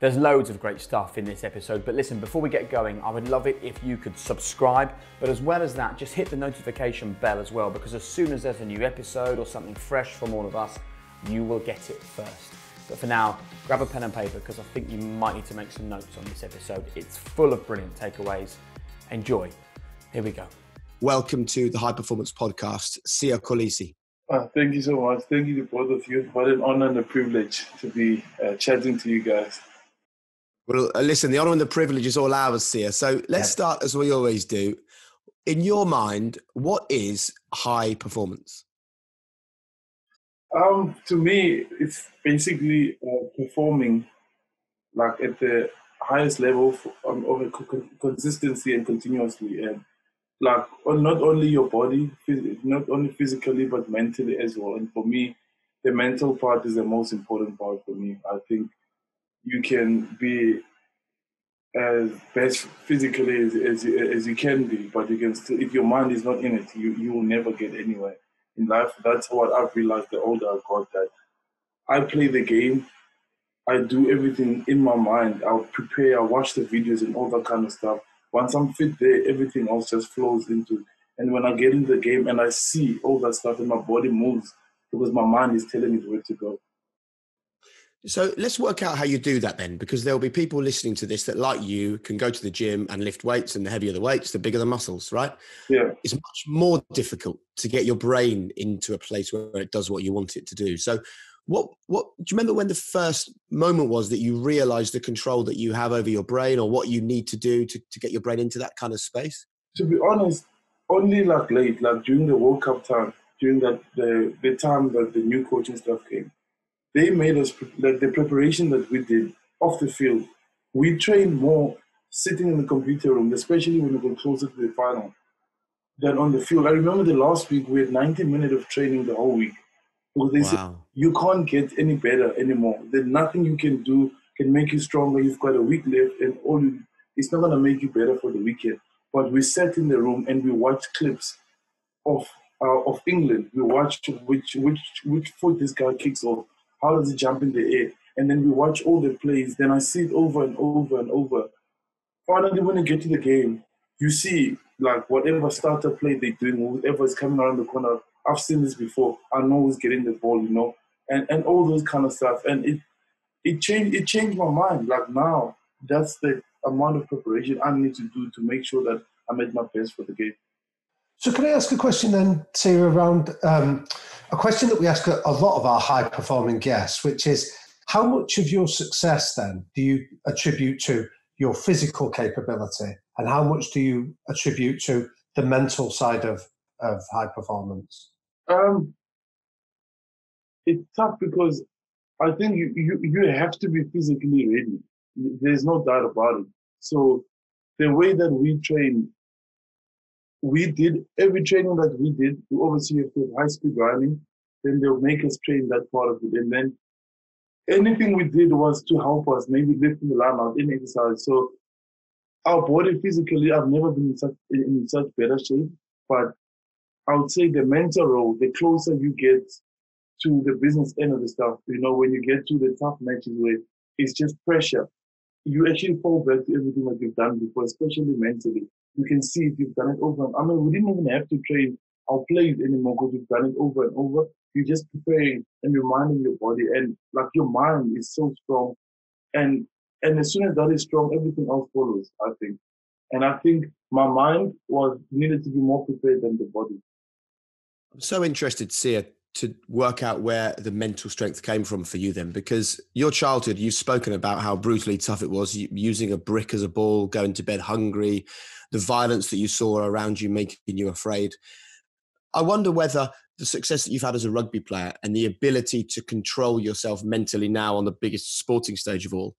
There's loads of great stuff in this episode, but listen, before we get going, I would love it if you could subscribe, but as well as that, just hit the notification bell as well, because as soon as there's a new episode or something fresh from all of us, you will get it first. But for now, grab a pen and paper, because I think you might need to make some notes on this episode. It's full of brilliant takeaways. Enjoy. Here we go. Welcome to the High Performance Podcast, Siya Kolisi. Thank you so much. Thank you to both of you. What an honor and a privilege to be chatting to you guys. Well, listen, the honour and the privilege is all ours, Siya. So let's start as we always do. In your mind, what is high performance? To me, it's basically performing like at the highest level of consistency and continuously, and like not only your body, not only physically, but mentally as well. And for me, the mental part is the most important part for me. I think you can be as best physically as you can be, but you can still, if your mind is not in it, you will never get anywhere in life. That's what I've realized the older I've got, that I play the game, I do everything in my mind, I'll prepare, I watch the videos and all that kind of stuff. Once I'm fit there, everything else just flows into it. And when I get in the game and I see all that stuff and my body moves, because my mind is telling it where to go. So let's work out how you do that then, because there'll be people listening to this that, like you, can go to the gym and lift weights, and the heavier the weights, the bigger the muscles, right? Yeah. It's much more difficult to get your brain into a place where it does what you want it to do. So what do you remember when the first moment was that you realized the control that you have over your brain, or what you need to do to get your brain into that kind of space? To be honest, only like late, like during the World Cup time, during that the time that the new coaching staff came. They made us, like the preparation that we did off the field, we trained more sitting in the computer room, especially when we got closer to the final, than on the field. I remember the last week, we had 90 minutes of training the whole week. Because they said, you can't get any better anymore. There's nothing you can do can make you stronger. You've got a week left, and it's not going to make you better for the weekend. But we sat in the room and we watched clips of England. We watched which foot this guy kicks off. How does it jump in the air? And then we watch all the plays. Then I see it over and over and over. Finally, when you get to the game, you see like whatever starter play they're doing, whatever is coming around the corner. I've seen this before. I know who's getting the ball, you know, and all those kind of stuff. And it changed my mind. Like now, that's the amount of preparation I need to do to make sure that I'm at my best for the game. So can I ask a question then, Siya, around a question that we ask a lot of our high-performing guests, which is how much of your success then do you attribute to your physical capability, and how much do you attribute to the mental side of high performance? It's tough because I think you have to be physically ready. There's no doubt about it. So the way that we train, we did every training that we did. We obviously have to have high speed running, then they'll make us train that part of it. And then anything we did was to help us, maybe lifting the line out in exercise. So our body physically, I've never been in such better shape. But I would say the mental role, the closer you get to the business end of the stuff, you know, when you get to the tough matches where it's just pressure, you actually fall back to everything that you've done before, especially mentally. You can see if you've done it over. I mean, we didn't even have to train our plays anymore because you've done it over and over. You're just preparing and reminding your body, and like your mind is so strong, and as soon as that is strong, everything else follows, I think. And I think my mind needed to be more prepared than the body. I'm so interested, Siya, to work out where the mental strength came from for you then, because your childhood, you've spoken about how brutally tough it was, using a brick as a ball, going to bed hungry, the violence that you saw around you making you afraid. I wonder whether the success that you've had as a rugby player and the ability to control yourself mentally now on the biggest sporting stage of all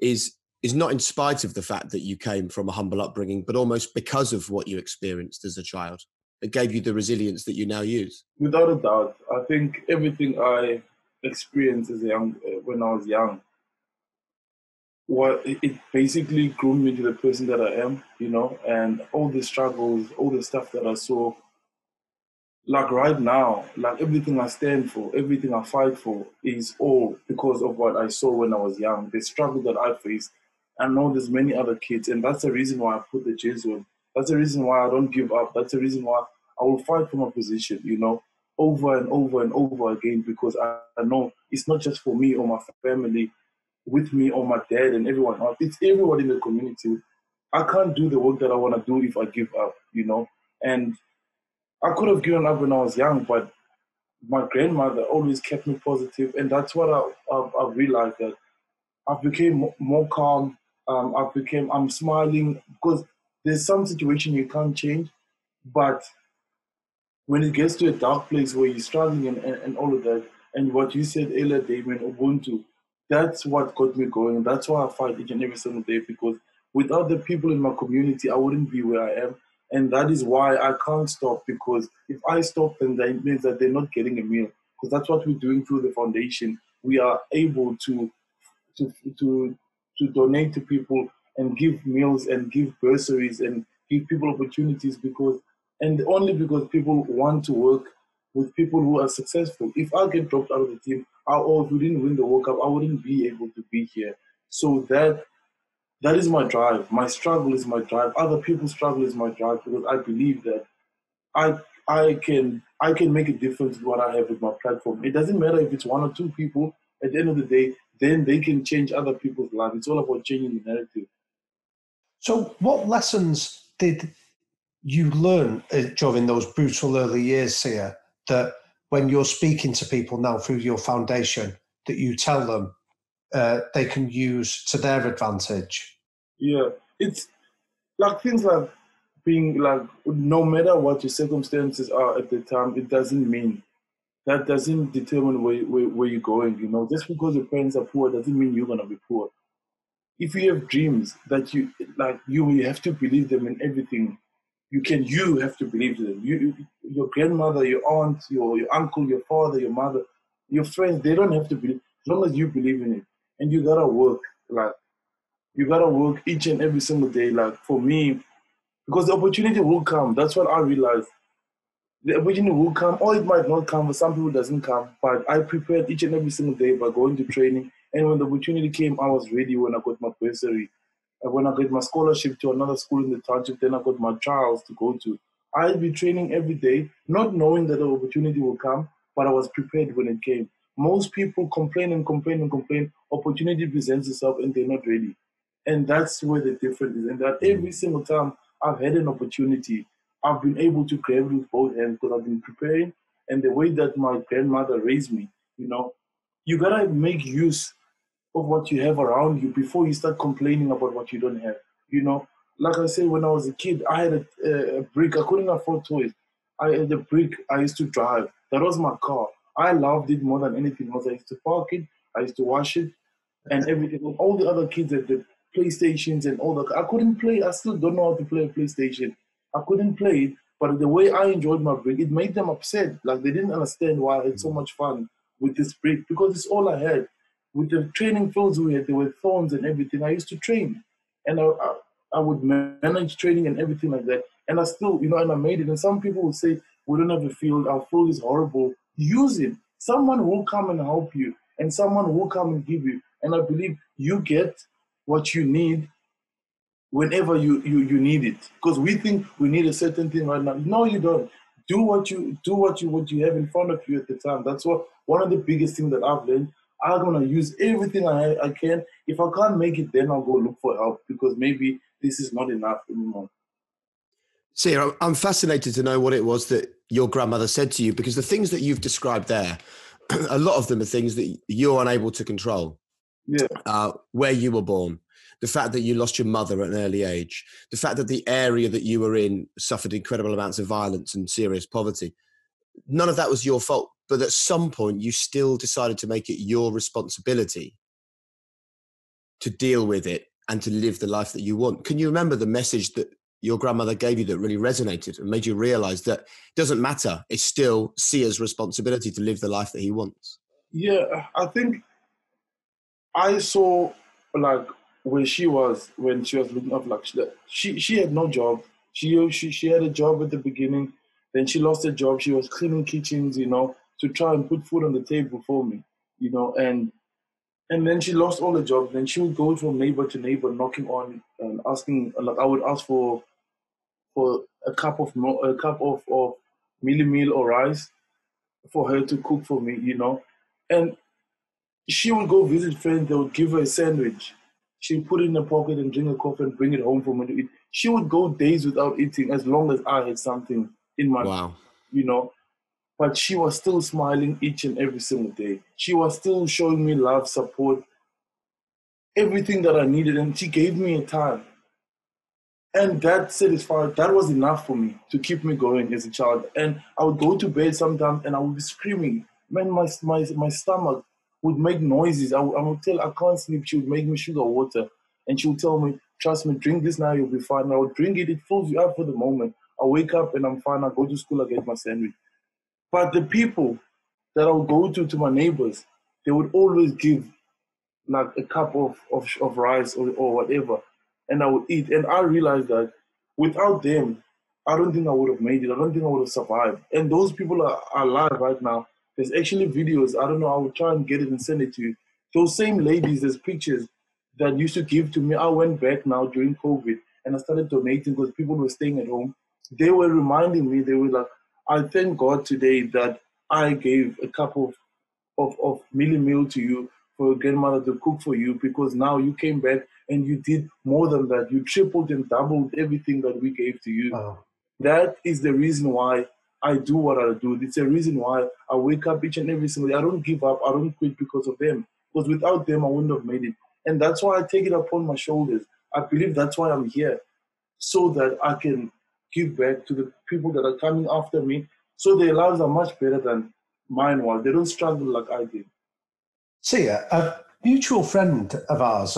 is not in spite of the fact that you came from a humble upbringing, but almost because of what you experienced as a child. It gave you the resilience that you now use. Without a doubt. I think everything I experienced as when I was young, it basically groomed me to the person that I am, you know, and all the struggles, all the stuff that I saw, like right now, like everything I stand for, everything I fight for is all because of what I saw when I was young, the struggle that I faced. I know there's many other kids, and that's the reason why I put the jersey on. That's the reason why I don't give up. That's the reason why I will fight for my position, you know, over and over and over again, because I know it's not just for me or my family with me or my dad and everyone else. It's everyone in the community. I can't do the work that I want to do if I give up, you know. And I could have given up when I was young, but my grandmother always kept me positive, and that's what I've realized, that I've become more calm. I'm smiling, because there's some situation you can't change, but when it gets to a dark place where you're struggling and all of that, and what you said earlier, Damien, Ubuntu, that's what got me going. That's why I fight each and every single day, because without the people in my community, I wouldn't be where I am. And that is why I can't stop, because if I stop, then that means that they're not getting a meal, because that's what we're doing through the foundation. We are able to donate to people and give meals and give bursaries and give people opportunities, because people want to work with people who are successful. If I get dropped out of the team, or if we didn't win the World Cup, I wouldn't be able to be here. So that is my drive. My struggle is my drive. Other people's struggle is my drive, because I believe that I can make a difference with what I have with my platform. It doesn't matter if it's one or two people. At the end of the day, then they can change other people's lives. It's all about changing the narrative. So what lessons did you learn during those brutal early years here, that when you're speaking to people now through your foundation, that you tell them they can use to their advantage? Yeah, it's like things like being like, no matter what your circumstances are at the time, that doesn't determine where you're going, you know. Just because your parents are poor doesn't mean you're going to be poor. If you have dreams that you have to believe them in everything. You have to believe them. Your grandmother, your aunt, your uncle, your father, your mother, your friends, they don't have to believe, as long as you believe in it. And you gotta work, each and every single day, for me, because the opportunity will come. That's what I realized. The opportunity will come, or it might not come, for some people it doesn't come, but I prepared each and every single day by going to training, and when the opportunity came, I was ready when I got my bursary. And when I got my scholarship to another school in the township, then I got my trials to go to. I'd be training every day, not knowing that the opportunity will come, but I was prepared when it came. Most people complain. Opportunity presents itself and they're not ready. And that's where the difference is. And that every single time I've had an opportunity, I've been able to grab it with both hands, because I've been preparing. And the way that my grandmother raised me, you know, you gotta make use of what you have around you before you start complaining about what you don't have. You know, like I say, when I was a kid, I had a brick. I couldn't afford toys. I had a brick. I used to drive. That was my car. I loved it more than anything else. I used to park it. I used to wash it and everything. All the other kids had the PlayStations and all that. I couldn't play. I still don't know how to play a PlayStation. I couldn't play it, but the way I enjoyed my brick, it made them upset. Like, they didn't understand why I had so much fun with this brick, because it's all I had. With the training fields we had, there were thorns and everything. I used to train, and I would manage training and everything like that. And I still, you know, and I made it. And some people would say, we don't have a field. Our field is horrible. Use it. Someone will come and help you, and someone will come and give you. And I believe you get what you need whenever you need it. Because we think we need a certain thing right now. No, you don't. Do what you have in front of you at the time. That's what one of the biggest things that I've learned. I'm going to use everything I can. If I can't make it, then I'll go look for help, because maybe this is not enough anymore. Siya, I'm fascinated to know what it was that your grandmother said to you, because the things that you've described there, a lot of them are things that you're unable to control. Yeah. Where you were born, the fact that you lost your mother at an early age, the fact that the area that you were in suffered incredible amounts of violence and serious poverty. None of that was your fault. But at some point, you still decided to make it your responsibility to deal with it and to live the life that you want. Can you remember the message that your grandmother gave you that really resonated and made you realize that it doesn't matter, it's still Siya's responsibility to live the life that he wants? Yeah, I think I saw, where she was, when she was looking up, she had no job. She had a job at the beginning. Then she lost her job. She was cleaning kitchens, you know, to try and put food on the table for me, you know. And then she lost all the jobs. Then she would go from neighbor to neighbor, knocking on and asking. Like I would ask for a cup of mealie meal or rice for her to cook for me, you know. And she would go visit friends. They would give her a sandwich. She would put it in her pocket and drink a coffee and bring it home for me to eat. She would go days without eating as long as I had something in my, wow, you know. But she was still smiling each and every single day. She was still showing me love, support, everything that I needed. And she gave me a time. And that satisfied, that was enough for me to keep me going as a child. And I would go to bed sometimes and I would be screaming. Man, my stomach would make noises. I would tell I can't sleep. She would make me sugar water. And she would tell me, trust me, drink this now, you'll be fine. And I would drink it. It fills you up for the moment. I wake up and I'm fine. I go to school, I get my sandwich. But the people that I would go to my neighbors, they would always give like a cup of rice or whatever. And I would eat. And I realized that without them, I don't think I would have made it. I don't think I would have survived. And those people are alive right now. There's actually videos. I don't know. I will try and get it and send it to you. Those same ladies, there's pictures that used to give to me. I went back now during COVID and I started donating because people were staying at home. They were reminding me, they were like, I thank God today that I gave a cup of mealie meal to you for your grandmother to cook for you, because now you came back and you did more than that. You tripled and doubled everything that we gave to you. Wow. That is the reason why I do what I do. It's a reason why I wake up each and every single day. I don't give up. I don't quit because of them. Because without them, I wouldn't have made it. And that's why I take it upon my shoulders. I believe that's why I'm here, so that I can give back to the people that are coming after me, so their lives are much better than mine was. They don't struggle like I did. See, a mutual friend of ours,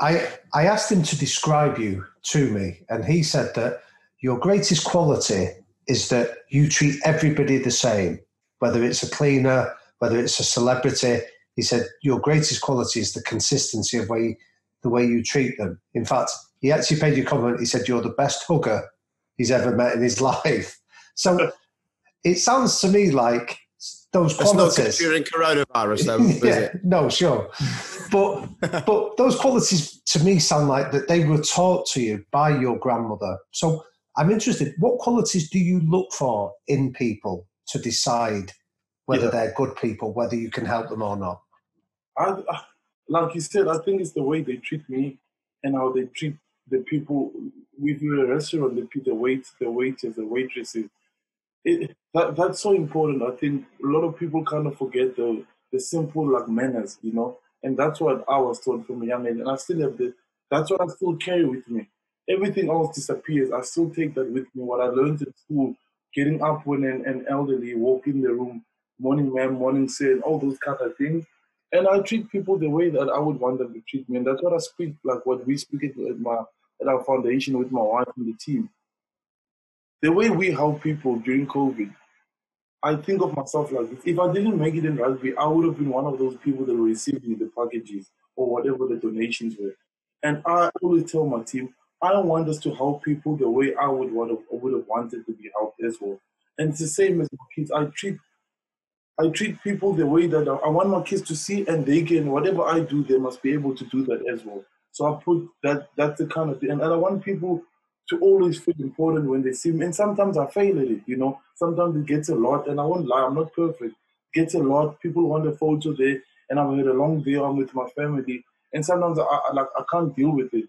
I asked him to describe you to me, and he said that your greatest quality is that you treat everybody the same, whether it's a cleaner, whether it's a celebrity. He said your greatest quality is the consistency of the way you treat them. In fact, he actually paid you a compliment. He said you're the best hugger he's ever met in his life. So it sounds to me like those qualities. It's not during coronavirus, though, is it? No, sure. But those qualities to me sound like that they were taught to you by your grandmother. So I'm interested, what qualities do you look for in people to decide whether they're good people, whether you can help them or not? I, like you said, I think it's the way they treat me and how they treat the people. If you're a restaurant, the waiters, the waitresses. That's so important. I think a lot of people kind of forget the simple like manners, you know, and that's what I was taught from a young age. And I still have that's what I still carry with me. Everything else disappears. I still take that with me. What I learned in school, getting up when an elderly walk in the room, morning ma'am, morning sir, and all those kind of things. And I treat people the way that I would want them to treat me. And that's what I speak, like what we speak at our foundation with my wife and the team. The way we help people during COVID, I think of myself like this. If I didn't make it in rugby, I would have been one of those people that were receiving the packages or whatever the donations were. And I always tell my team, I want us to help people the way I would have wanted to be helped as well. And it's the same as my kids. I treat people the way that I want my kids to see, and they can, whatever I do, they must be able to do that as well. So I put that's the kind of thing. And I want people to always feel important when they see me. And sometimes I fail at it, you know. Sometimes it gets a lot, and I won't lie, I'm not perfect. It gets a lot. People want a photo there, and I've had a long day on with my family. And sometimes I can't deal with it.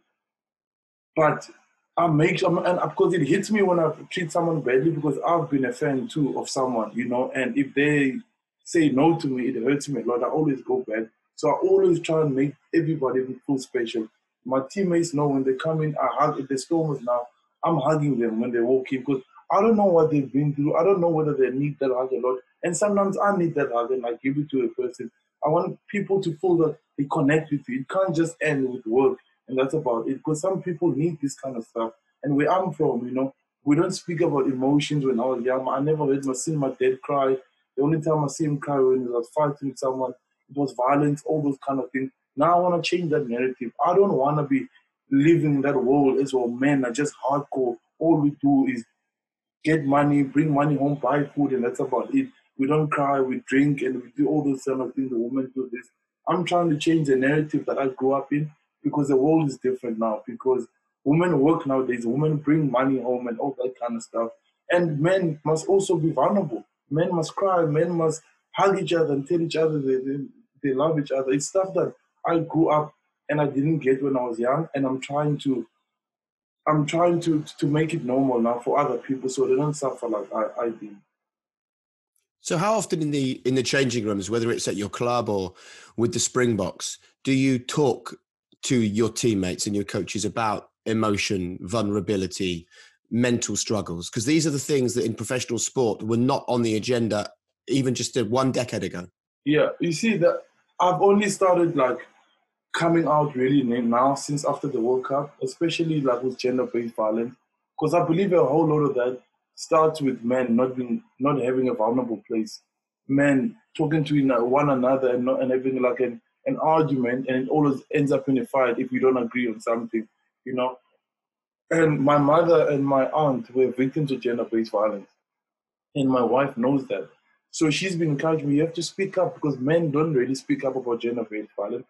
But I make sure, and of course it hits me when I treat someone badly, because I've been a fan too of someone, you know, and if they say no to me, it hurts me a lot. I always go back. So I always try and make everybody feel special. My teammates know when they come in, I hug. If the Stormers now, I'm hugging them when they walk in, because I don't know what they've been through. I don't know whether they need that hug a lot. And sometimes I need that hug and I give it to a person. I want people to feel that they connect with you. It can't just end with work. And that's about it, because some people need this kind of stuff. And where I'm from, you know, we don't speak about emotions when I was young. I never seen my dad cry. The only time I see him cry when he was fighting with someone, it was violence, all those kind of things. Now I want to change that narrative. I don't want to be living in that world as well. Men are just hardcore. All we do is get money, bring money home, buy food, and that's about it. We don't cry, we drink, and we do all those kind of things. The women do this. I'm trying to change the narrative that I grew up in, because the world is different now, because women work nowadays, women bring money home and all that kind of stuff. And men must also be vulnerable. Men must cry, men must hug each other and tell each other they love each other. It's stuff that I grew up and I didn't get when I was young, and I'm trying to make it normal now for other people so they don't suffer like I did. So how often in the changing rooms, whether it's at your club or with the Springboks, do you talk to your teammates and your coaches about emotion, vulnerability, mental struggles? Because these are the things that in professional sport were not on the agenda even just 1 decade ago. Yeah, you see that I've only started like coming out really now since after the World Cup, especially like with gender-based violence, because I believe a whole lot of that starts with men not having a vulnerable place, men talking to one another and having like an argument, and it always ends up in a fight if you don't agree on something, you know. And my mother and my aunt were victims of gender-based violence, and my wife knows that. So she's been encouraging me, you have to speak up, because men don't really speak up about gender-based violence.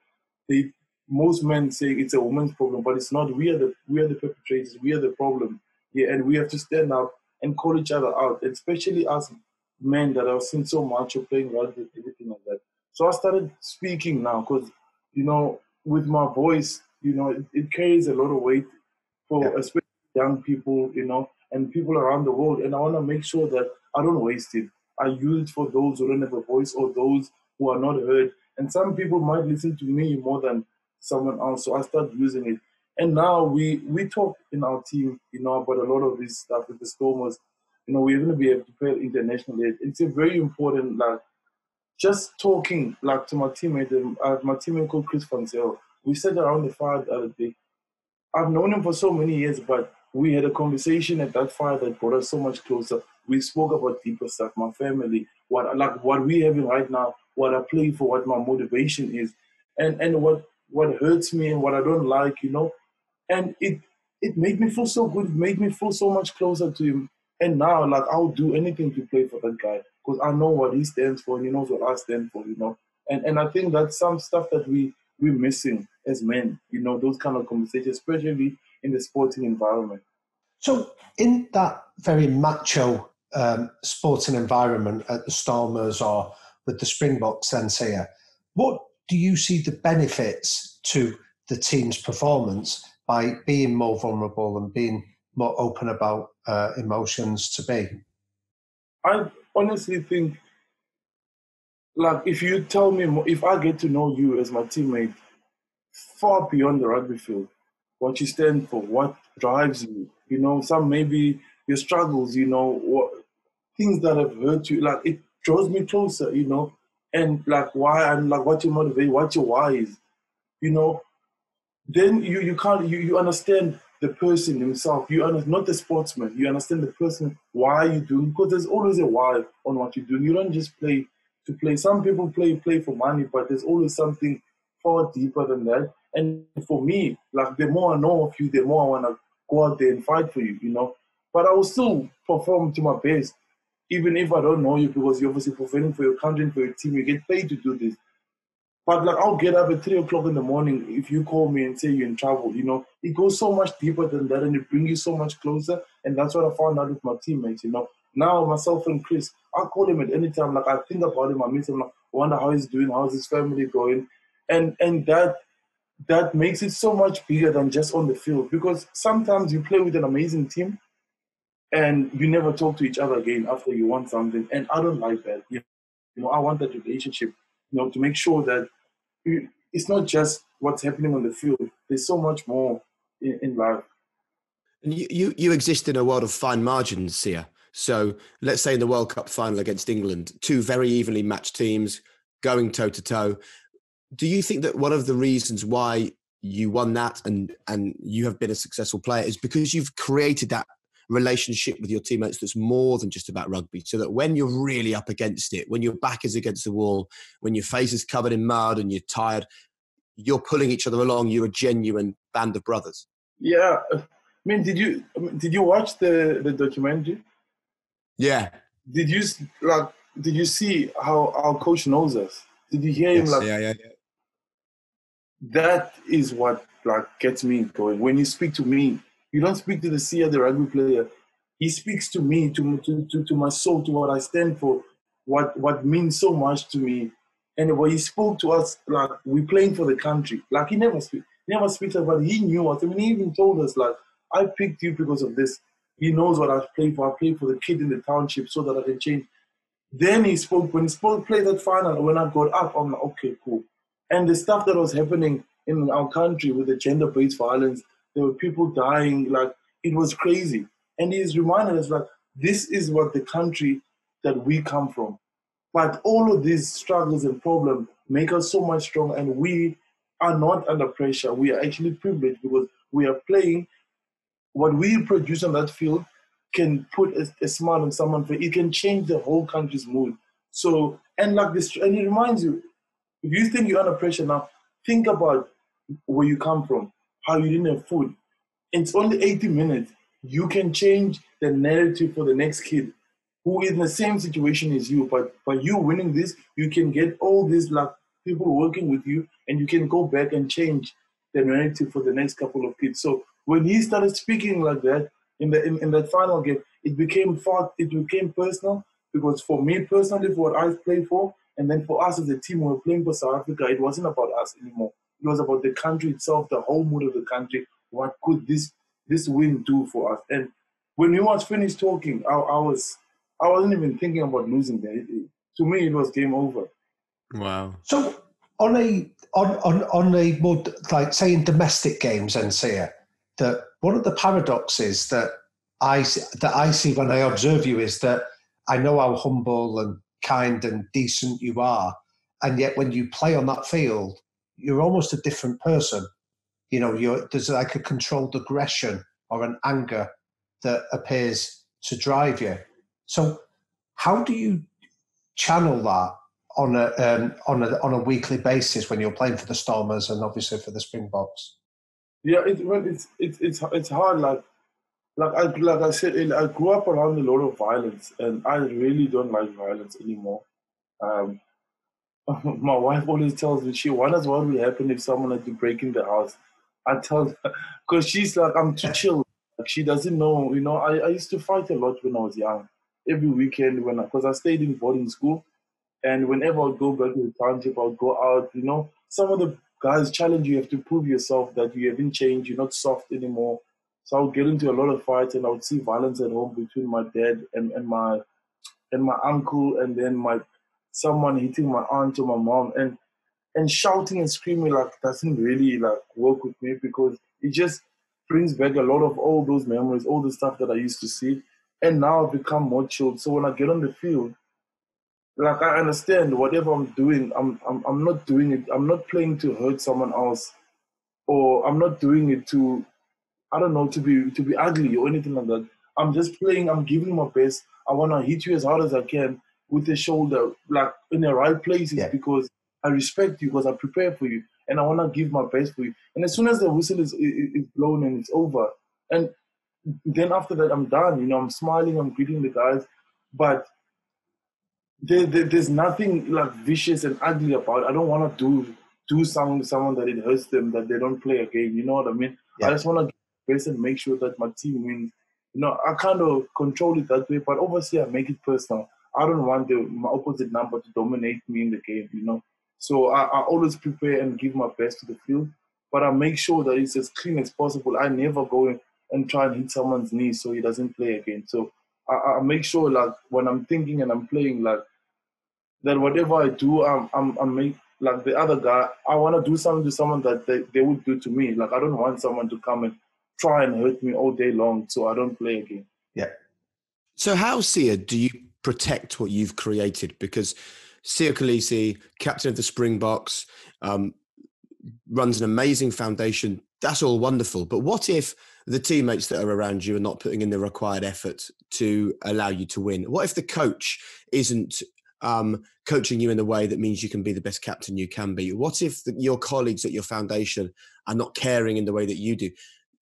Most men say it's a woman's problem, but it's not. We are the perpetrators. We are the problem. Yeah, and we have to stand up and call each other out, especially us men that have seen so much of playing rugby and everything like that. So I started speaking now because, you know, with my voice, you know, it carries a lot of weight for especially young people, you know, and people around the world. And I want to make sure that I don't waste it. I use it for those who don't have a voice or those who are not heard. And some people might listen to me more than someone else, so I start using it. And now we talk in our team, you know, about a lot of this stuff with the Stormers. You know, we're going to be able to play internationally. It's a very important, like, just talking, like, to my teammate, my teammate called Chris Fonsel. We sat around the fire the other day. I've known him for so many years, but we had a conversation at that fire that brought us so much closer. We spoke about deeper stuff, my family, what we're having right now, what I play for, what my motivation is, and what hurts me and what I don't like, you know. And it made me feel so good. It made me feel so much closer to him. And now, like, I'll do anything to play for that guy because I know what he stands for and he knows what I stand for, you know. And I think that's some stuff that we're missing as men, you know, those kind of conversations, especially in the sporting environment. So in that very macho sporting environment at the Stormers or with the Springboks then, Siya, what do you see the benefits to the team's performance by being more vulnerable and being more open about emotions to be? I honestly think, like, if you tell me more, if I get to know you as my teammate far beyond the rugby field, what you stand for, what drives you, you know, some maybe your struggles, you know, what things that have hurt you, like, it draws me closer, you know, and like why I'm like what you motivate, what your why is, you know. Then you understand the person himself. You understand, not the sportsman. You understand the person, why you do, because there's always a why on what you do. You don't just play to play. Some people play for money, but there's always something far deeper than that. And for me, like, the more I know of you, the more I want to go out there and fight for you, you know. But I will still perform to my best, even if I don't know you, because you're obviously performing for your country and for your team. You get paid to do this. But, like, I'll get up at 3 o'clock in the morning if you call me and say you're in trouble, you know. It goes so much deeper than that, and it brings you so much closer. And that's what I found out with my teammates, you know. Now, myself and Chris, I call him at any time. Like, I think about him, I miss him, like, I wonder how he's doing, how's his family going. And that makes it so much bigger than just on the field, because sometimes you play with an amazing team and you never talk to each other again after you want something. And I don't like that. You know, I want that relationship, you know, to make sure that it's not just what's happening on the field. There's so much more in life. And you exist in a world of fine margins, Siya. So let's say in the World Cup final against England, 2 very evenly matched teams going toe-to-toe. Do you think that one of the reasons why you won that and you have been a successful player is because you've created that relationship with your teammates that's more than just about rugby, so that when you're really up against it, when your back is against the wall, when your face is covered in mud and you're tired, you're pulling each other along, you're a genuine band of brothers? Yeah. I mean, did you watch the documentary? Yeah. Did you see how our coach knows us? Did you hear him? Yes, yeah. That is what gets me going. When you speak to me, you don't speak to the Siya, the rugby player. He speaks to me, to my soul, to what I stand for, what means so much to me. And when he spoke to us, we're playing for the country. He never speaks about it. He knew us. I mean, he even told us, I picked you because of this. He knows what I've played for. I played for the kid in the township so that I can change. Then he spoke, played that final, when I got up, I'm like, okay, cool. And the stuff that was happening in our country with the gender-based violence, there were people dying, it was crazy. And he's reminded us, this is what the country that we come from. But all of these struggles and problems make us so much stronger, and we are not under pressure. We are actually privileged because we are playing. What we produce on that field can put a smile on someone. It can change the whole country's mood. So, and it reminds you, if you think you're under pressure now, think about where you come from, how you didn't have food. It's only 80 minutes. You can change the narrative for the next kid who is in the same situation as you. But by you winning this, you can get all these people working with you, and you can go back and change the narrative for the next couple of kids. So when he started speaking like that in that final game, it became personal, because for me personally, for what I played for, and then for us as a team, we were playing for South Africa. It wasn't about us anymore. It was about the country itself, the whole mood of the country. What could this win do for us? And when we was finished talking, I wasn't even thinking about losing there. To me, it was game over. Wow. So on a more say in domestic games, and Siya, that one of the paradoxes that I see when I observe you is that I know how humble and kind and decent you are, and yet when you play on that field, you're almost a different person. You know, there's a controlled aggression or an anger that appears to drive you. So, how do you channel that on a weekly basis when you're playing for the Stormers and obviously for the Springboks? Yeah, it's hard. Like I said, I grew up around a lot of violence, and I really don't like violence anymore. My wife always tells me, she wonders what will happen if someone had to break in the house. I tell her, because she's like, I'm too chill. She doesn't know, you know, I used to fight a lot when I was young. Every weekend, because I stayed in boarding school, and whenever I would go back to the township, I would go out, you know. Some of the guys challenge you, have to prove yourself that you haven't changed, you're not soft anymore. So I would get into a lot of fights, and I would see violence at home between my dad and my uncle, and then someone hitting my aunt or my mom, and shouting and screaming doesn't really work with me, because it just brings back a lot of all those memories, all the stuff that I used to see, and now I've become more chilled. So when I get on the field, I understand whatever I'm doing, I'm not doing it. I'm not playing to hurt someone else, or I'm not doing it to, I don't know, to be ugly or anything like that. I'm just playing. I'm giving my best. I want to hit you as hard as I can, with the shoulder, in the right places, yeah, because I respect you, because I prepare for you, and I want to give my best for you. And as soon as the whistle is blown and it's over, and then after that I'm done, you know, I'm smiling, I'm greeting the guys, but there's nothing vicious and ugly about it. I don't want to do something to someone that it hurts them, that they don't play a game, you know what I mean? Yeah. I just want to give my best and make sure that my team wins. You know, I kind of control it that way, but obviously I make it personal. I don't want my opposite number to dominate me in the game, you know. So I always prepare and give my best to the field, but I make sure that it's as clean as possible. I never go and try and hit someone's knee so he doesn't play again. So I make sure, when I'm thinking and I'm playing, that whatever I do, I make the other guy, I want to do something to someone that they would do to me. I don't want someone to come and try and hurt me all day long, so I don't play again. Yeah. So how, Siya, do you protect what you've created? Because Siya Kolisi, captain of the Springboks, runs an amazing foundation. That's all wonderful. But what if the teammates that are around you are not putting in the required effort to allow you to win? What if the coach isn't coaching you in a way that means you can be the best captain you can be? What if your colleagues at your foundation are not caring in the way that you do?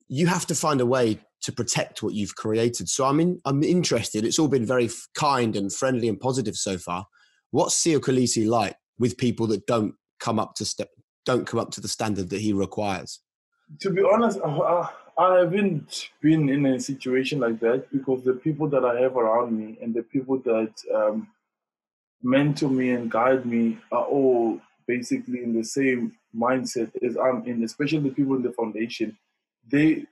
You have to find a way to protect what you've created. So I'm interested. It's all been very kind and friendly and positive so far. What's Siya Kolisi like with people that don't come up to the standard that he requires? To be honest, I haven't been in a situation like that, because the people that I have around me and the people that mentor me and guide me are all basically in the same mindset as I'm in, especially the people in the foundation. They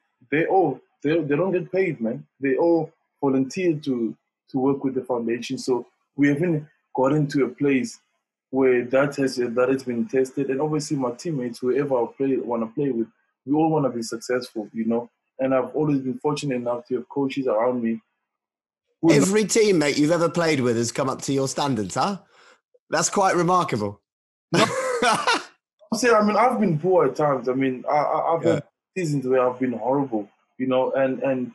don't get paid, man. They all volunteer to work with the foundation. So we haven't gotten to a place where that has been tested. And obviously my teammates, whoever I want to play with, we all want to be successful, you know. And I've always been fortunate enough to have coaches around me. Every teammate you've ever played with has come up to your standards, huh? That's quite remarkable. I've been poor at times. I've had seasons where I've been horrible, you know. And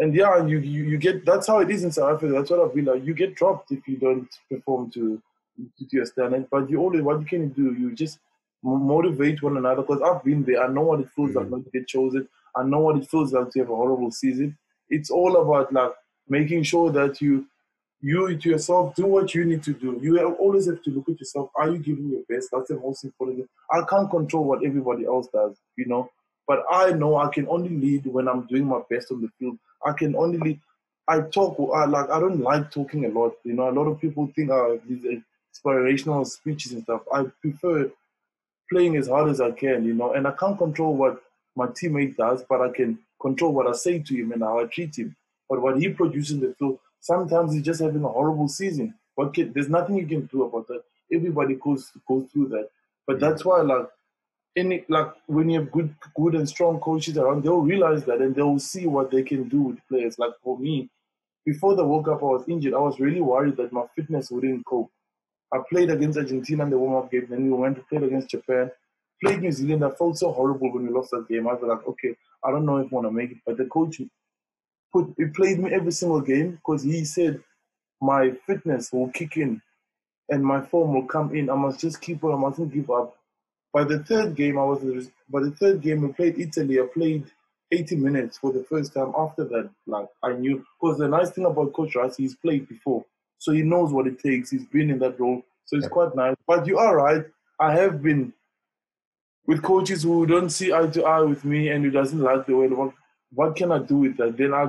you get, that's how it is in South Africa. That's what I feel like. You get dropped if you don't perform to your standard. But you always, what you can do, you just motivate one another, because I've been there. I know what it feels like not to get chosen. I know what it feels like to have a horrible season. It's all about like making sure that you to yourself do what you need to do. You always have to look at yourself. Are you giving your best? That's the most important thing. I can't control what everybody else does, you know. But I know I can only lead when I'm doing my best on the field. I can only lead. I don't like talking a lot. You know, a lot of people think these inspirational speeches and stuff. I prefer playing as hard as I can, you know, and I can't control what my teammate does, but I can control what I say to him and how I treat him. But what he produces in the field, sometimes he's just having a horrible season. But there's nothing you can do about that. Everybody goes through that. But that's why, like, when you have good and strong coaches around, they'll realize that and they'll see what they can do with players. Like for me, before the World Cup, I was injured. I was really worried that my fitness wouldn't cope. I played against Argentina in the warm-up game, then we went to play against Japan. Played New Zealand. I felt so horrible when we lost that game. I was like, okay, I don't know if I want to make it. But the coach, he played me every single game, because he said my fitness will kick in and my form will come in. I must just keep on. I mustn't give up. By the third game, we played Italy. I played 80 minutes for the first time after that. Like I knew, because the nice thing about Coach Ross, he's played before, so he knows what it takes. He's been in that role, so it's quite nice. But you are right. I have been with coaches who don't see eye to eye with me and who doesn't like the way. What can I do with that? Then I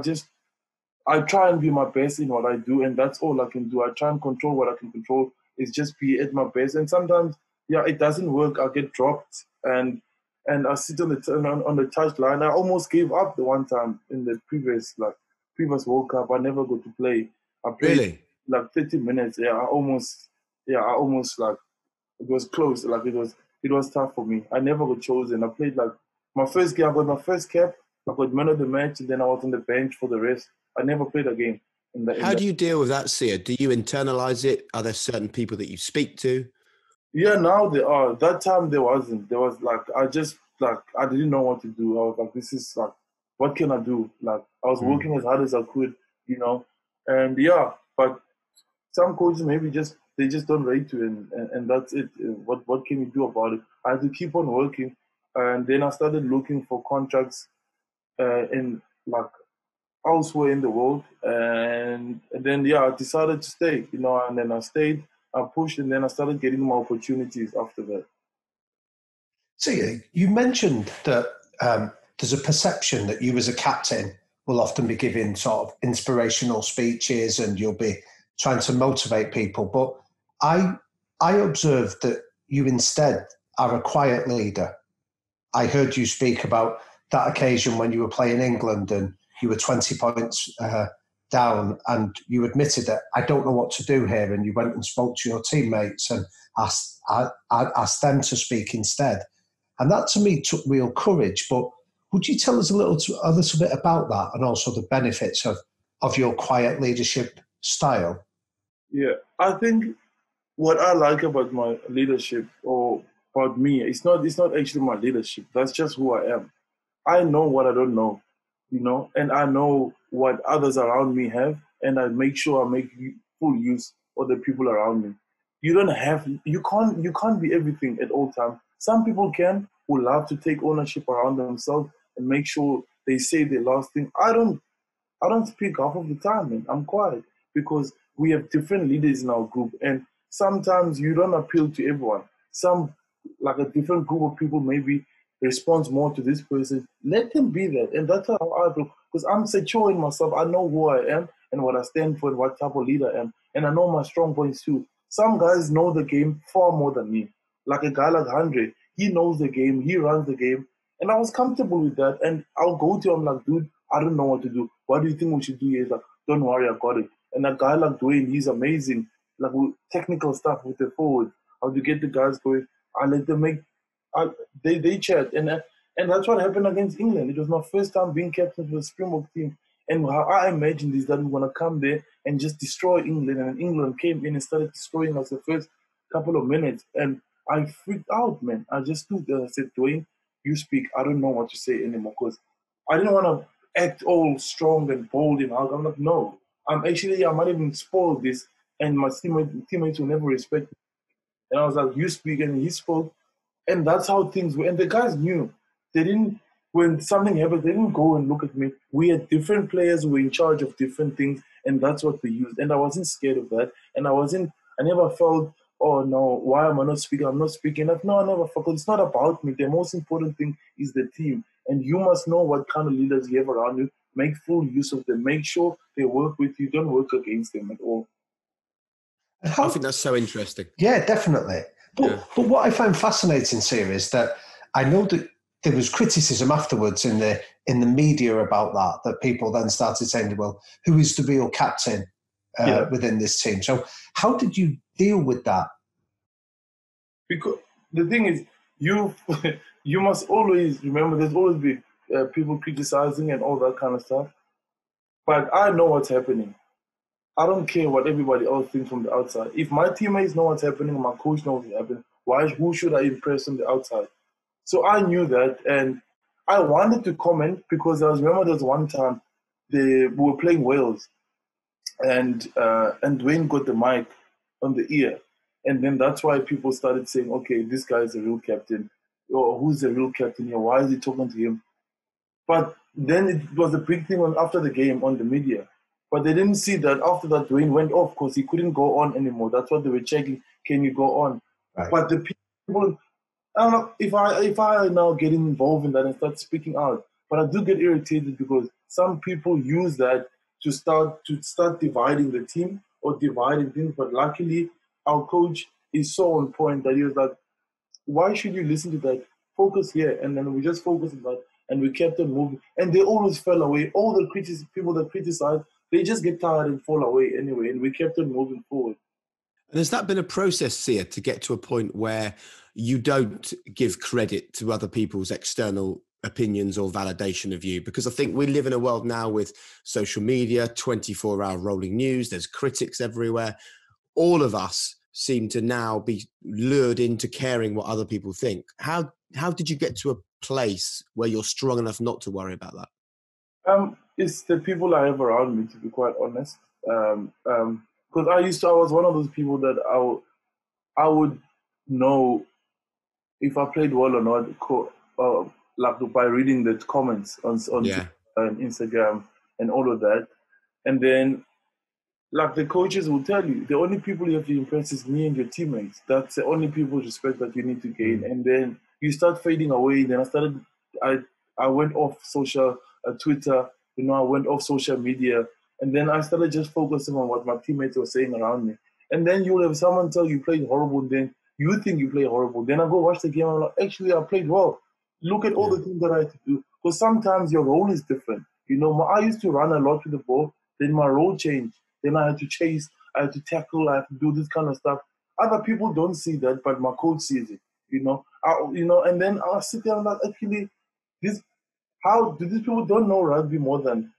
try and be my best in what I do, and that's all I can do. I try and control what I can control. Is just be at my best, and sometimes, yeah, it doesn't work. I get dropped, and I sit on the touchline. I almost gave up the one time in the previous World Cup. I never got to play. I played like 30 minutes. Yeah, I almost like it was close. Like it was tough for me. I never got chosen. I played like my first game. I got my first cap. I got man of the match, and then I was on the bench for the rest. I never played a game. How do you deal with that, Siya? Do you internalize it? Are there certain people that you speak to? Yeah, now they are. That time there wasn't. There was like, I just, like, I didn't know what to do. I was like, this is like, what can I do? Like, I was working as hard as I could, you know. And yeah, but some coaches maybe just, they just don't rate you and that's it. What can you do about it? I had to keep on working. And then I started looking for contracts in like elsewhere in the world. And then, yeah, I decided to stay, you know, and then I stayed. I pushed, and then I started getting more opportunities after that. So you mentioned that there's a perception that you as a captain will often be giving sort of inspirational speeches and you'll be trying to motivate people. But I observed that you instead are a quiet leader. I heard you speak about that occasion when you were playing England and you were 20 points down and you admitted that I don't know what to do here, and you went and spoke to your teammates and asked them to speak instead, and that to me took real courage. But would you tell us a little bit about that and also the benefits of your quiet leadership style? Yeah, I think what I like about my leadership, or about me, it's not actually my leadership. That's just who I am. I know what I don't know, you know, and I know what others around me have, and I make sure I make full use of the people around me. You can't be everything at all times. Some people can, who love to take ownership around themselves and make sure they say the last thing. I don't speak half of the time, man. I'm quiet because we have different leaders in our group, and sometimes you don't appeal to everyone. Some, like a different group of people maybe responds more to this person. Let them be that. And that's how I feel, because I'm secure in myself. I know who I am and what I stand for and what type of leader I am. And I know my strong points too. Some guys know the game far more than me. Like a guy like Andre, he knows the game, he runs the game. And I was comfortable with that. And I'll go to him like, dude, I don't know what to do. What do you think we should do? He's like, don't worry, I got it. And a guy like Dwayne, he's amazing. Like technical stuff with the forward, how to get the guys going. I let them make, they chat. And that's what happened against England. It was my first time being captain for the Springbok team. And how I imagined is that we're going to come there and just destroy England. And England came in and started destroying us the first couple of minutes. And I freaked out, man. I just stood there and I said, Dwayne, you speak. I don't know what to say anymore, because I didn't want to act all strong and bold. And I'm like, no. I might even spoil this, and my teammates will never respect me. And I was like, you speak, and he spoke. And that's how things were. And the guys knew. They didn't, when something happened, they didn't go and look at me. We had different players who were in charge of different things, and that's what we used. And I wasn't scared of that. And I never felt, oh, no, why am I not speaking? I'm not speaking enough. No, I never felt, it's not about me. The most important thing is the team. And you must know what kind of leaders you have around you. Make full use of them. Make sure they work with you. Don't work against them at all. I think that's so interesting. Yeah, definitely. But what I find fascinating, Siya, is that I know that there was criticism afterwards in the media about that people then started saying, well, who is the real captain within this team? So how did you deal with that? Because the thing is, you must always remember there's always been people criticizing and all that kind of stuff. But I know what's happening. I don't care what everybody else thinks from the outside. If my teammates know what's happening, my coach knows what's happening, who should I impress on the outside? So I knew that, and I wanted to comment because I remember there was one time we were playing Wales, and Dwayne got the mic on the ear. And then that's why people started saying, okay, this guy is the real captain. Or who's the real captain here? Why is he talking to him? But then it was a big thing after the game on the media. But they didn't see that after that Dwayne went off because he couldn't go on anymore. That's what they were checking. Can you go on? Right. But the people, I don't know if I now get involved in that and start speaking out. But I do get irritated because some people use that to start dividing the team or dividing things. But luckily, our coach is so on point that he was like, why should you listen to that? Focus here. And then we just focused on that and we kept on moving. And they always fell away. All the people that criticized, they just get tired and fall away anyway, and we kept on moving forward. And has that been a process, Siya, to get to a point where you don't give credit to other people's external opinions or validation of you? Because I think we live in a world now with social media, 24-hour rolling news, there's critics everywhere. All of us seem to now be lured into caring what other people think. How did you get to a place where you're strong enough not to worry about that? It's the people I have around me, to be quite honest. Because I was one of those people that I would know if I played well or not, like by reading the comments on Instagram and all of that. And then, like the coaches will tell you, the only people you have to impress is me and your teammates. That's the only people's respect that you need to gain. Mm-hmm. And then you start fading away. Then I went off social Twitter. I went off social media, and then I started just focusing on what my teammates were saying around me. And then you'll have someone tell you played horrible, then you think you play horrible. Then I go watch the game, and I'm like, actually, I played well. Look at all the things that I had to do. Because sometimes your role is different. I used to run a lot with the ball, then my role changed. Then I had to chase, I had to tackle, I had to do this kind of stuff. Other people don't see that, but my coach sees it, And then I sit there and I'm like, actually, how do these people don't know rugby more than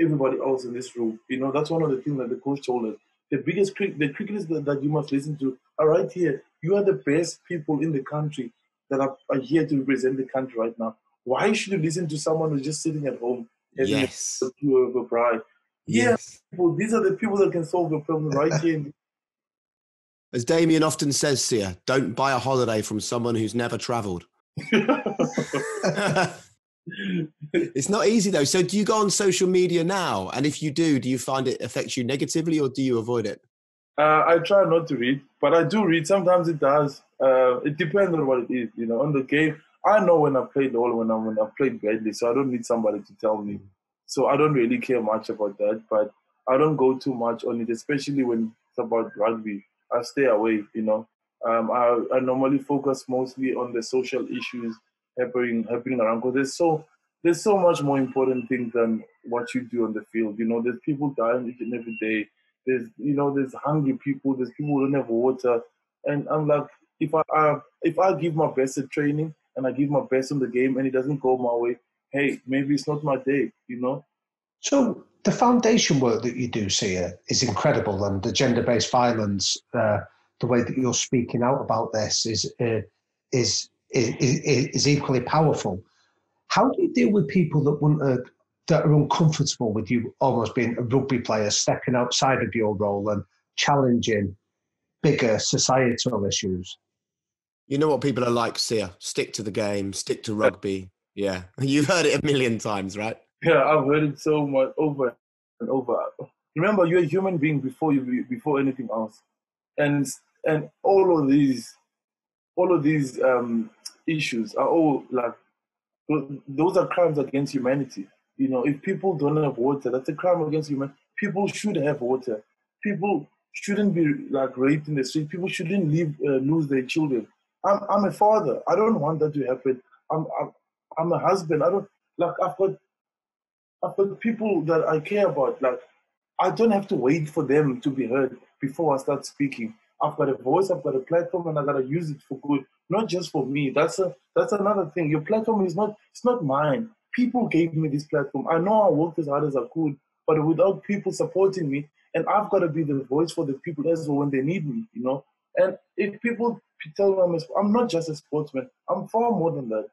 everybody else in this room? That's one of the things that the coach told us. The cricketers that you must listen to are right here. You are the best people in the country that are here to represent the country right now. Why should you listen to someone who's just sitting at home having a view of a bride? Yes. People, these are the people that can solve the problem right here. As Damien often says, Siya, don't buy a holiday from someone who's never travelled. It's not easy though. So do you go on social media now? And if you do, do you find it affects you negatively or do you avoid it? I try not to read, but I do read. Sometimes it does. It depends on what it is, you know, on the game. I know when I've played all, when I've played badly, so I don't need somebody to tell me. So I don't really care much about that, but I don't go too much on it, especially when it's about rugby. I stay away, you know. I normally focus mostly on the social issues happening around, because there's so much more important things than what you do on the field. You know, there's people dying each and every day. There's hungry people. There's people who don't have water. And I'm like, if I give my best at training and I give my best on the game and it doesn't go my way, hey, maybe it's not my day, you know? So the foundation work that you do, Siya, is incredible. And the gender-based violence, the way that you're speaking out about this is equally powerful. How do you deal with people that are uncomfortable with you almost being a rugby player, stepping outside of your role and challenging bigger societal issues? You know what people are like, Siya. Stick to the game, stick to rugby. Yeah. You've heard it a million times, right? Yeah, I've heard it so much over and over. Remember, you're a human being before anything else. And all of these issues are all like, those are crimes against humanity. You know, if people don't have water, that's a crime against humanity. People should have water. People shouldn't be like raped in the street. People shouldn't lose their children. I'm a father. I don't want that to happen. I'm a husband. I don't like. I've got people that I care about. Like, I don't have to wait for them to be heard before I start speaking. I've got a voice, I've got a platform, and I gotta use it for good, not just for me. That's another thing. Your platform is not mine. People gave me this platform. I know I worked as hard as I could, but without people supporting me, and I've got to be the voice for the people as well when they need me, you know. And if people tell me I'm not just a sportsman, I'm far more than that.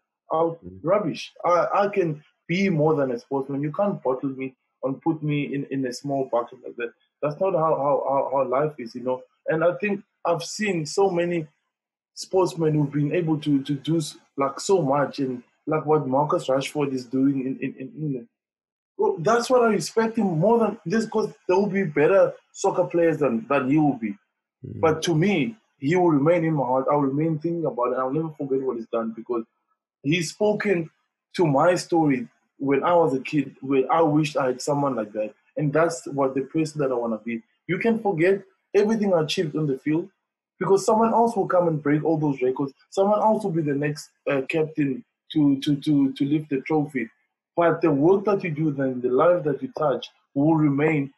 Rubbish. I can be more than a sportsman. You can't bottle me and put me in a small bucket like that. That's not how life is, you know. And I think I've seen so many sportsmen who've been able to do like so much, and like what Marcus Rashford is doing in England. Well, that's what I respect him more than, just because there will be better soccer players than he will be. Mm-hmm. But to me, he will remain in my heart. I will remain thinking about it. I'll never forget what he's done, because he's spoken to my story when I was a kid, where I wished I had someone like that. And that's what the person that I want to be. You can forget everything I achieved on the field, because someone else will come and break all those records. Someone else will be the next captain to lift the trophy. But the work that you do, then the life that you touch, will remain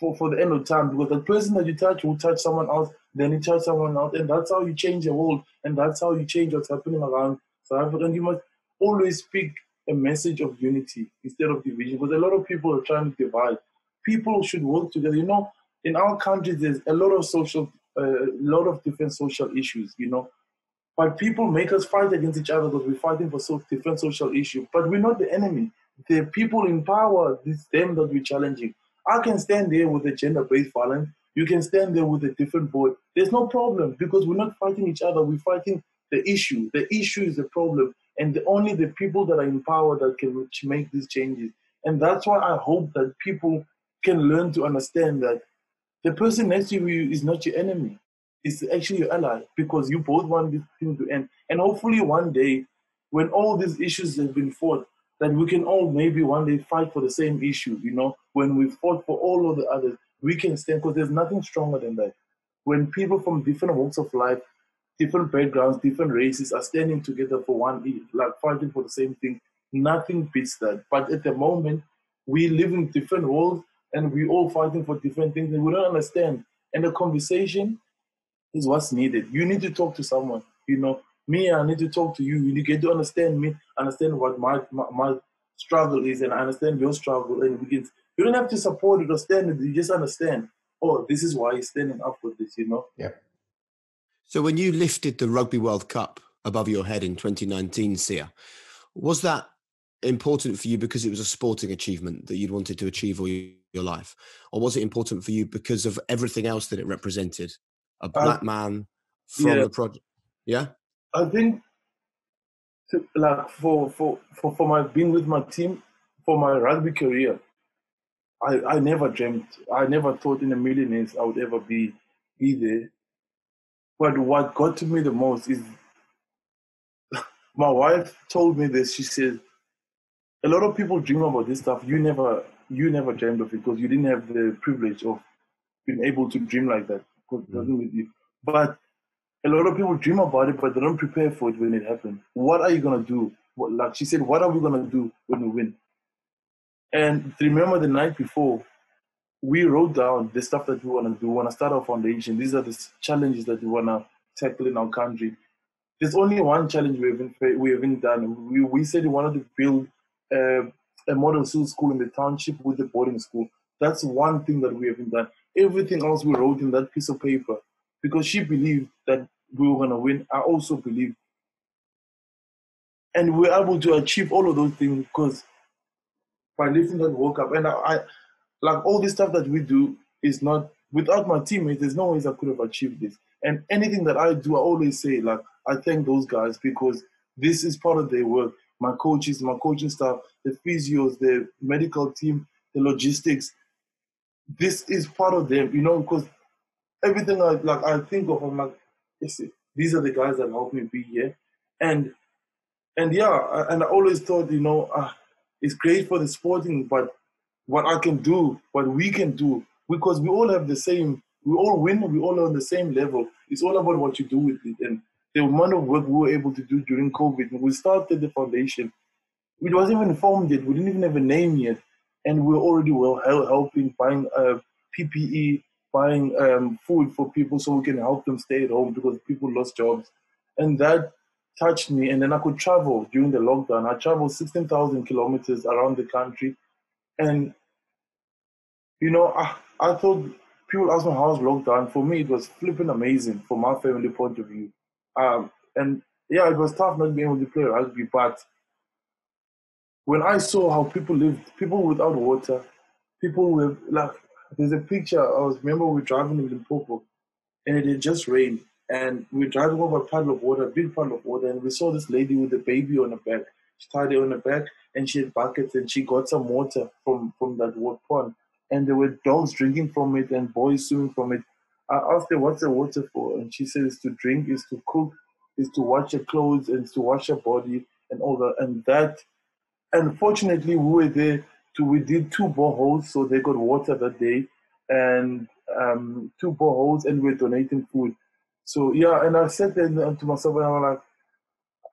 for the end of time, because the person that you touch will touch someone else, then you touch someone else, and that's how you change the world, and that's how you change what's happening around South Africa. And you must always speak a message of unity instead of division, because a lot of people are trying to divide. People should work together, you know. In our country, there's a lot of different social issues, you know. But people make us fight against each other because we're fighting for so different social issues. But we're not the enemy. The people in power, it's them that we're challenging. I can stand there with a gender-based violence. You can stand there with a different board. There's no problem, because we're not fighting each other. We're fighting the issue. The issue is the problem. And only the people that are in power that can make these changes. And that's why I hope that people can learn to understand that the person next to you is not your enemy. It's actually your ally, because you both want this thing to end. And hopefully one day, when all these issues have been fought, that we can all maybe one day fight for the same issue, you know. When we fought for all of the others, we can stand, because there's nothing stronger than that. When people from different walks of life, different backgrounds, different races are standing together for one, like fighting for the same thing, nothing beats that. But at the moment, we live in different worlds, and we're all fighting for different things, and we don't understand. And the conversation is what's needed. You need to talk to someone, you know. Me, I need to talk to you. You get to understand me, understand what my struggle is, and I understand your struggle. And you don't have to support it or stand it. You just understand, oh, this is why you're standing up for this, you know. Yeah. So when you lifted the Rugby World Cup above your head in 2019, Siya, was that important for you because it was a sporting achievement that you'd wanted to achieve all your life? Or was it important for you because of everything else that it represented? A black man from the project? Yeah? I think like for my being with my team, for my rugby career, I never dreamt, I never thought in a million years I would ever be there. But what got to me the most is my wife told me this. She said, a lot of people dream about this stuff. You never dreamed of it because you didn't have the privilege of being able to dream like that. But a lot of people dream about it, but they don't prepare for it when it happens. What are you going to do? Like she said, what are we going to do when we win? And remember the night before, we wrote down the stuff that we want to do. We want to start our foundation. These are the challenges that we want to tackle in our country. There's only one challenge we haven't done. We said we wanted to build a model school in the township with the boarding school. That's one thing that we haven't done. Everything else we wrote in that piece of paper, because she believed that we were going to win. I also believed. And we were able to achieve all of those things because by lifting that walk up. And I like all this stuff that we do is not, without my teammates, there's no ways I could have achieved this. And anything that I do, I always say, like, I thank those guys because this is part of their work. My coaches, my coaching staff, the physios, the medical team, the logistics, this is part of them, you know, because everything I think of, I'm like, these are the guys that helped me be here. And I always thought, you know, it's great for the sporting, but what I can do, what we can do, because we all have the same, we all win, we all are on the same level. It's all about what you do with it. And the amount of work we were able to do during COVID, we started the foundation. It wasn't even formed yet. We didn't even have a name yet. And we were already helping, buying PPE, buying food for people so we can help them stay at home because people lost jobs. And that touched me. And then I could travel during the lockdown. I traveled 16,000 kilometers around the country. And, you know, I thought people asked me how's lockdown. For me, it was flipping amazing from my family point of view. And yeah, it was tough not being able to play rugby, but when I saw how people lived, people without water, people with, like, there's a picture, remember we were driving in Limpopo, and it had just rained, and we were driving over a puddle of water, a big puddle of water, and we saw this lady with a baby on her back. She tied it on her back, and she had buckets, and she got some water from that water pond, and there were dogs drinking from it, and boys swimming from it. I asked her, what's the water for? And she said, it's to drink, it's to cook, it's to wash your clothes, and it's to wash your body, and all that, and that. Unfortunately, we were there. We did 2 boreholes, so they got water that day, and 2 boreholes, and we were donating food. So yeah, and I said that to myself, and I was like,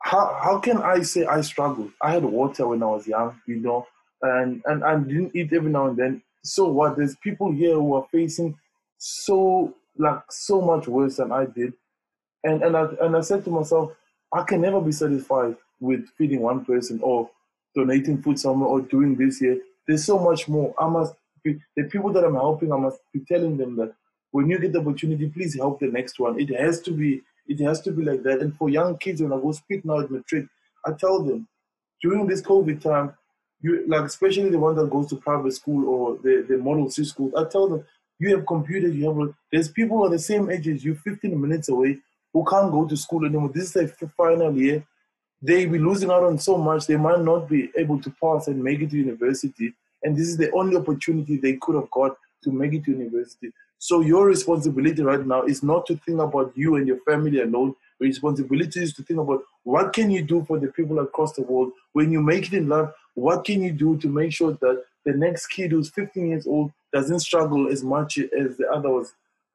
"How can I say I struggled? I had water when I was young, you know, and I didn't eat every now and then. So what? There's people here who are facing so much worse than I did, and I said to myself, I can never be satisfied with feeding one person or donating food somewhere or doing this here. There's so much more. The people that I'm helping, I must be telling them that when you get the opportunity, please help the next one. It has to be like that. And for young kids, when I go speak now at Matric, I tell them during this COVID time, you like especially the one that goes to private school or the model C school, I tell them you have computers, there's people of the same age as you, 15 minutes away, who can't go to school anymore. This is their final year. They will be losing out on so much. They might not be able to pass and make it to university. And this is the only opportunity they could have got to make it to university. So your responsibility right now is not to think about you and your family alone. Your responsibility is to think about what can you do for the people across the world. When you make it in life, what can you do to make sure that the next kid who's 15 years old doesn't struggle as much as the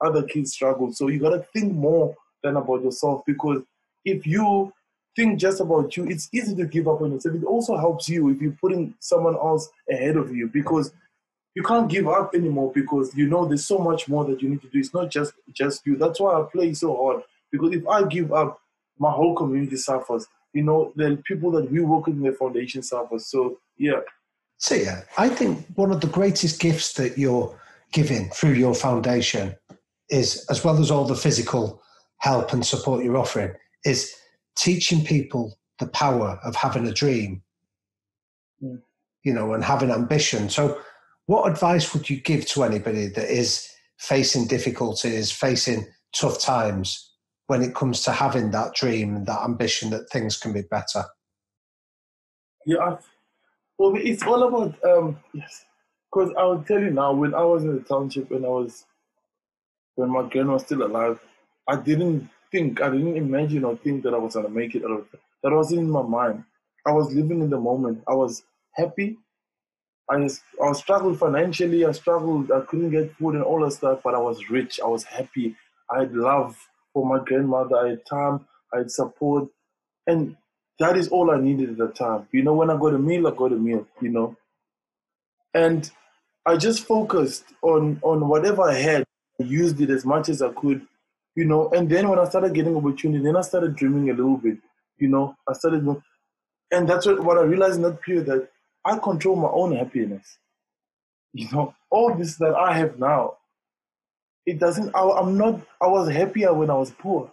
other kids struggle. So you got to think more than about yourself, because if you think just about you, it's easy to give up on yourself. It also helps you if you're putting someone else ahead of you, because you can't give up anymore, because you know there's so much more that you need to do. It's not just you. That's why I play so hard, because if I give up, my whole community suffers. You know, the people that we work with in the foundation suffer. So, yeah. Siya, I think one of the greatest gifts that you're giving through your foundation is, as well as all the physical help and support you're offering, is teaching people the power of having a dream, you know, and having ambition. So what advice would you give to anybody that is facing difficulties, facing tough times when it comes to having that dream and that ambition that things can be better? Yeah, well, it's all about, yes, because I will tell you now, when I was in the township, when my grandma was still alive, I didn't imagine or think that I was going to make it out of it. That wasn't in my mind. I was living in the moment. I was happy. I struggled financially. I struggled. I couldn't get food and all that stuff, but I was rich. I was happy. I had love for my grandmother. I had time. I had support. And that is all I needed at the time. You know, when I got a meal, you know. And I just focused on whatever I had. I used it as much as I could, you know. And then when I started getting opportunity, then I started dreaming a little bit, you know. And that's what I realized in that period, that I control my own happiness. You know, all this that I have now, it doesn't, I was happier when I was poor.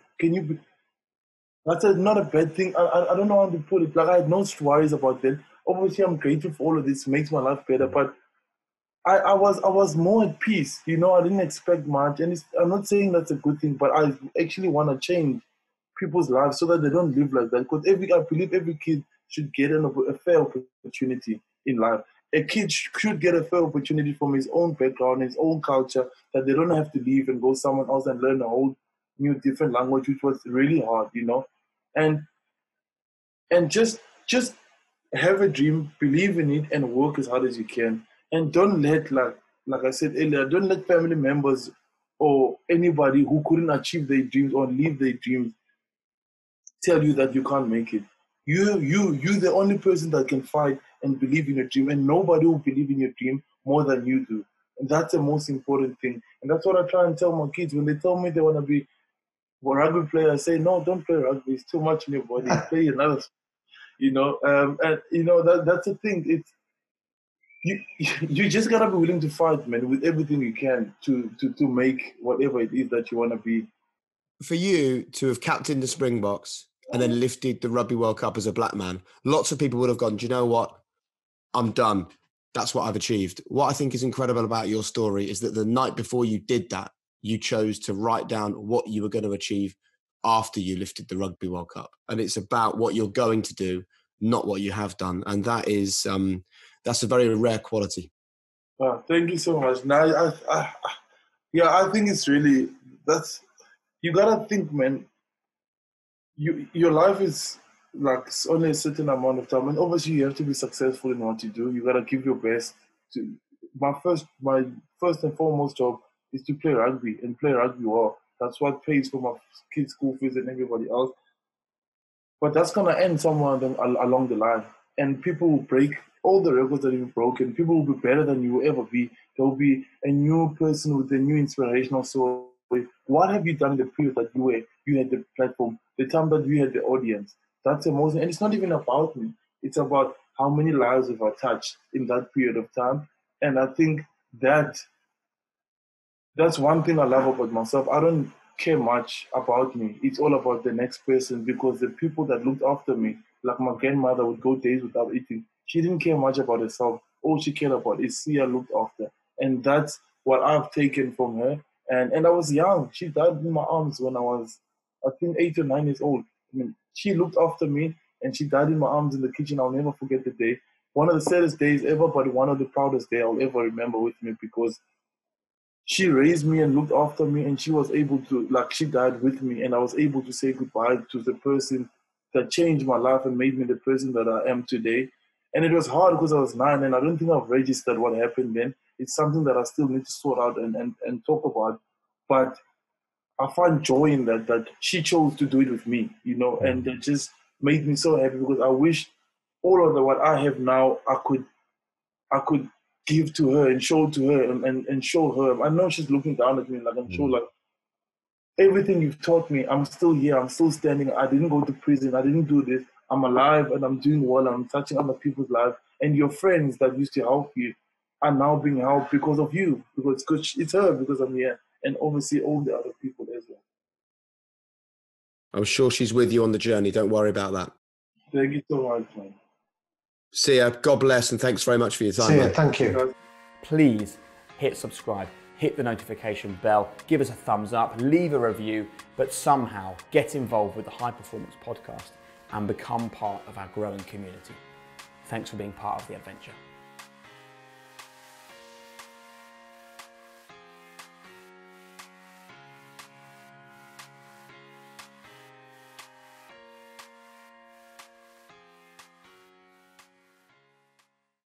That's not a bad thing. I don't know how to put it. Like, I had no worries about that. Obviously, I'm grateful for all of this. It makes my life better. But I was more at peace. You know, I didn't expect much. And I'm not saying that's a good thing, but I actually want to change people's lives so that they don't live like that. Because I believe every kid should get a fair opportunity in life. A kid should get a fair opportunity from his own background, his own culture, that they don't have to leave and go somewhere else and learn a whole new different language, which was really hard, you know. And just have a dream, believe in it, and work as hard as you can. And don't let, like I said earlier, don't let family members or anybody who couldn't achieve their dreams or live their dreams tell you that you can't make it. You're the only person that can fight and believe in your dream, and nobody will believe in your dream more than you do. And that's the most important thing. And that's what I try and tell my kids. When they tell me they want to be a rugby player, I say, no, don't play rugby. It's too much in your body. Play another sport, you know. And, you know, that's the thing. It's, you just got to be willing to fight, man, with everything you can to make whatever it is that you want to be. For you to have captained the Springboks and then lifted the Rugby World Cup as a black man, lots of people would have gone, do you know what? I'm done. That's what I've achieved. What I think is incredible about your story is that the night before you did that, you chose to write down what you were going to achieve after you lifted the Rugby World Cup. And it's about what you're going to do, not what you have done. And that is, that's a very rare quality. Oh, thank you so much. Now, I think it's really, you got to think, man, your life is, like, it's only a certain amount of time, and obviously you have to be successful in what you do. You gotta give your best. My first and foremost job is to play rugby and play rugby well. That's what pays for my kids' school fees and everybody else. But that's gonna end somewhere along the line, and people will break all the records that you've broken. People will be better than you will ever be. There will be a new person with a new inspirational soul. What have you done in the period that you had the platform, the time that you had the audience? That's amazing. And it's not even about me. It's about how many lives have I touched in that period of time. And I think that's one thing I love about myself. I don't care much about me. It's all about the next person, because the people that looked after me, like my grandmother would go days without eating. She didn't care much about herself. All she cared about is Siya looked after. And that's what I've taken from her. And I was young. She died in my arms when I was, I think, 8 or 9 years old. I mean, she looked after me, and she died in my arms in the kitchen. I'll never forget the day. One of the saddest days ever, but one of the proudest days I'll ever remember with me, because she raised me and looked after me, and she was able to, like, she died with me, and I was able to say goodbye to the person that changed my life and made me the person that I am today. And it was hard because I was 9, and I don't think I've registered what happened then. It's something that I still need to sort out and talk about. But I find joy in that she chose to do it with me, you know, and it just made me so happy, because I wish all of what I have now I could give to her and show to her and show her. I know she's looking down at me, like, I'm sure, like, everything you've taught me, I'm still here, I'm still standing, I didn't go to prison, I didn't do this, I'm alive and I'm doing well, I'm touching other people's lives, and your friends that used to help you are now being helped because of you, because it's her, because I'm here. And obviously all the other people as well. I'm sure she's with you on the journey. Don't worry about that. Thank you so much, man. Siya, God bless, and thanks very much for your time. Siya, thank you. Please hit subscribe, hit the notification bell, give us a thumbs up, leave a review, but somehow get involved with the High Performance Podcast and become part of our growing community. Thanks for being part of the adventure.